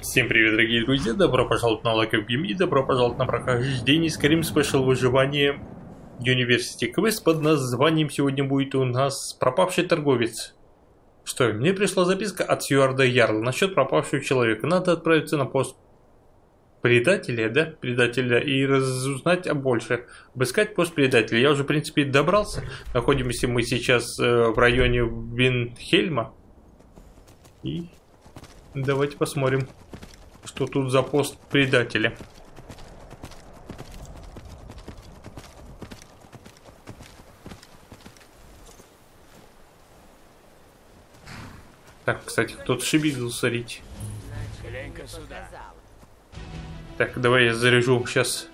Всем привет, дорогие друзья, добро пожаловать на Лайков Гейм и добро пожаловать на прохождение Скайрим Спешл Выживание Юниверсити Квест. Под названием сегодня будет у нас пропавший торговец. Что, мне пришла записка от Сьюарда Ярла насчет пропавшего человека. Надо отправиться на пост предателя, да? Предателя, и разузнать больше. Обыскать пост предателя. Я уже, в принципе, добрался. Находимся мы сейчас в районе Винхельма. И давайте посмотрим, что тут за пост предателя. Так, кстати, кто-то шибизл сорить. Так, давай я заряжу сейчас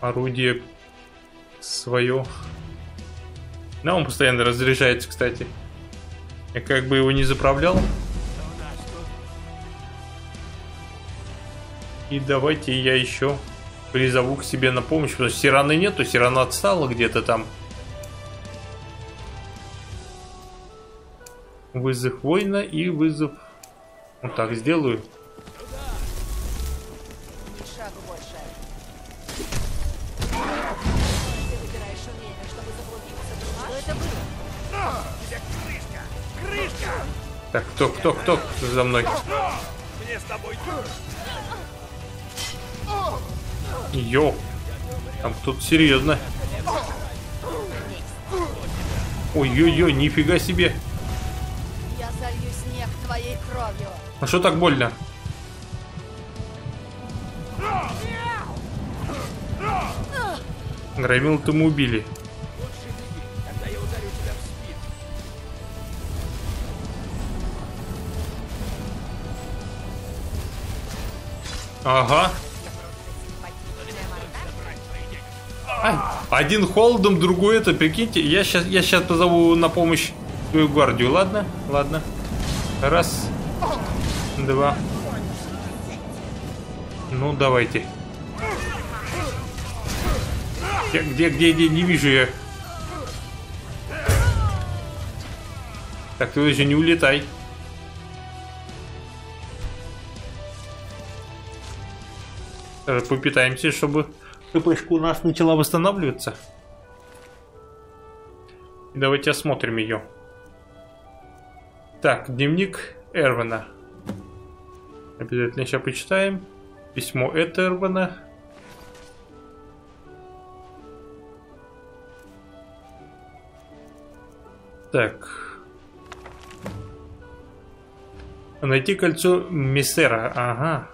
орудие свое. Да, он постоянно разряжается, кстати. Я как бы его не заправлял. И давайте я еще призову к себе на помощь, потому что Сираны нету, Сирана отстала где-то там. Вызов воина и вызов. Вот так сделаю. Так, кто за мной? Мне с тобой. Йо, там кто-то серьезно. Ой-ой-ой, нифига себе. Я залью снег твоей кровью. А что так больно? Громил-то мы убили. Ага. Ай, один холодом, другой это, прикиньте. Я сейчас позову на помощь свою гвардию. Ладно, ладно. Раз, два. Ну, давайте. Где, не вижу я. Так, ты еще не улетай. Попитаемся, чтобы ХПшка у нас начала восстанавливаться. Давайте осмотрим ее. Так, дневник Эрвена. Обязательно сейчас почитаем. Письмо от Эрвена. Так. Найти кольцо Мисера. Ага.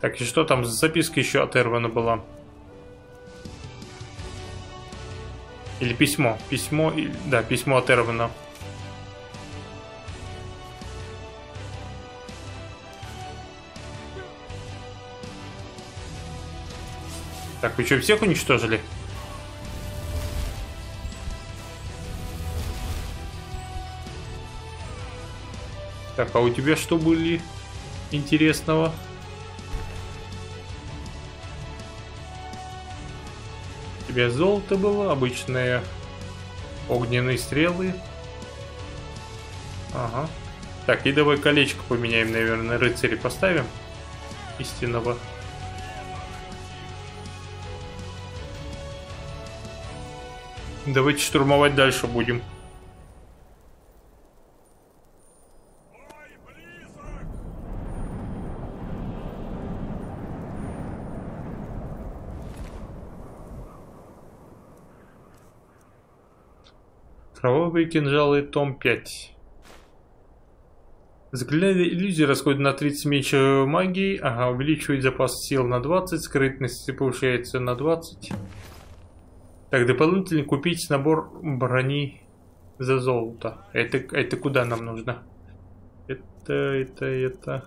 Так, и что там за записка еще от Эрвена была? Или письмо? Письмо, да, письмо от Эрвена. Так, вы что, всех уничтожили? Так, а у тебя что были интересного? У тебя золото было, обычные огненные стрелы. Ага. Так, и давай колечко поменяем, наверное, рыцаря поставим. Истинного. Давайте штурмовать дальше будем. Кровавые кинжалы, том 5. Заклинание иллюзии расходит на 30 меньше магии. Ага, увеличивает запас сил на 20. Скрытность повышается на 20. Так, дополнительно купить набор брони за золото. Это куда нам нужно? Это.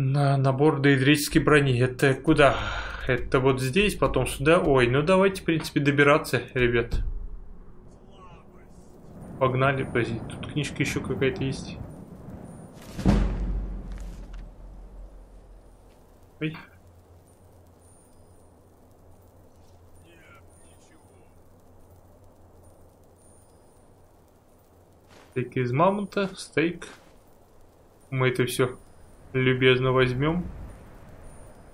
На набор дейдрической брони. Это куда? Это вот здесь, потом сюда. Ой, ну давайте, в принципе, добираться, ребят. Погнали, подожди. Тут книжка еще какая-то есть. Ой. Стейк из мамонта, стейк. Мы это все любезно возьмем.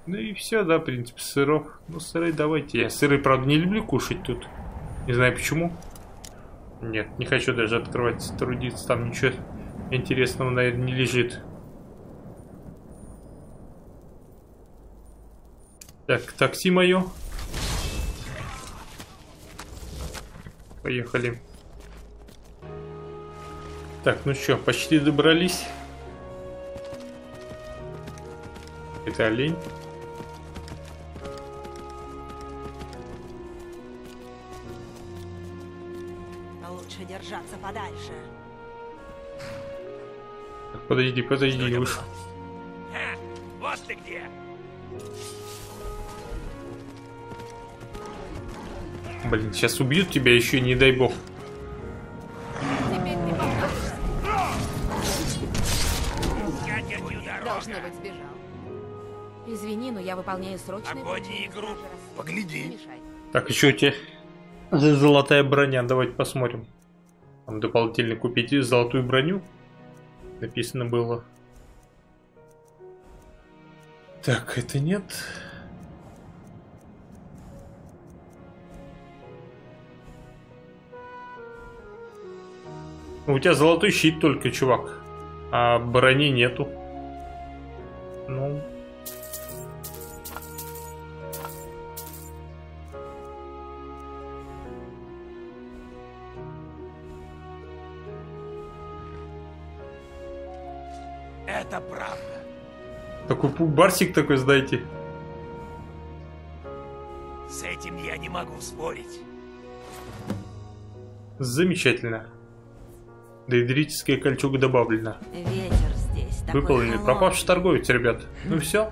Ну и все, да, в принципе, сыров. Ну, сыры давайте. Я сыры, правда, не люблю кушать тут. Не знаю почему. Нет, не хочу даже открывать, трудиться. Там ничего интересного, наверное, не лежит. Так, такси мое. Поехали. Так, ну что, почти добрались. Это олень. Лучше держаться подальше. Так, подойди, подойди, уж. Вот ты где. Блин, сейчас убьют тебя еще, не дай бог. Должно быть, сбежал. Извини, но я выполняю срочно. Погляди. Так, еще у тебя золотая броня. Давайте посмотрим. Там дополнительно купить золотую броню. Написано было. Так, это нет. У тебя золотой щит только, чувак. А брони нету. Ну. Это правда. Такой барсик такой, знаете. С этим я не могу спорить. Замечательно. Дейдрическая кольчуга добавлена. Выполнили. Пропавший торговец, ребят. Ну все.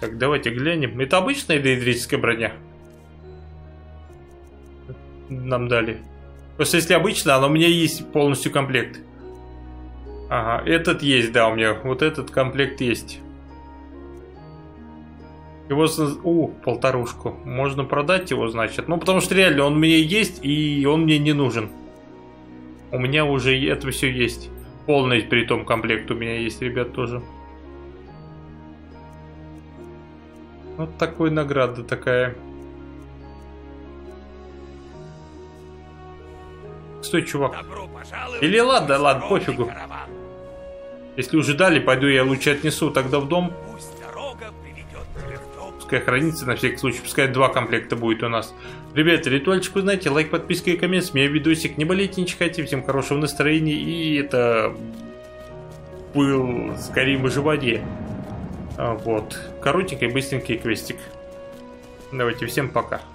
Так, давайте глянем. Это обычная дейдрическая броня. Нам дали. Просто если обычно, она у меня есть полностью комплект. Ага, этот есть, да, у меня. Вот этот комплект есть. Его... О, полторушку. Можно продать его, значит. Ну, потому что реально он у меня есть, и он мне не нужен. У меня уже это все есть. Полный при том комплект у меня есть, ребят, тоже. Вот такой награда такая. Стой, чувак. Или ладно, ладно, пофигу. Если уже дали, пойду я лучше отнесу тогда в дом. Пускай хранится на всякий случай, пускай два комплекта будет у нас. Ребята, ритуальчик вы знаете, лайк, подписка и коммент, с меня видосик, не болейте, не чихайте, всем хорошего настроения, и это был Скайрим Выживание. Вот, коротенький, быстренький квестик. Давайте, всем пока.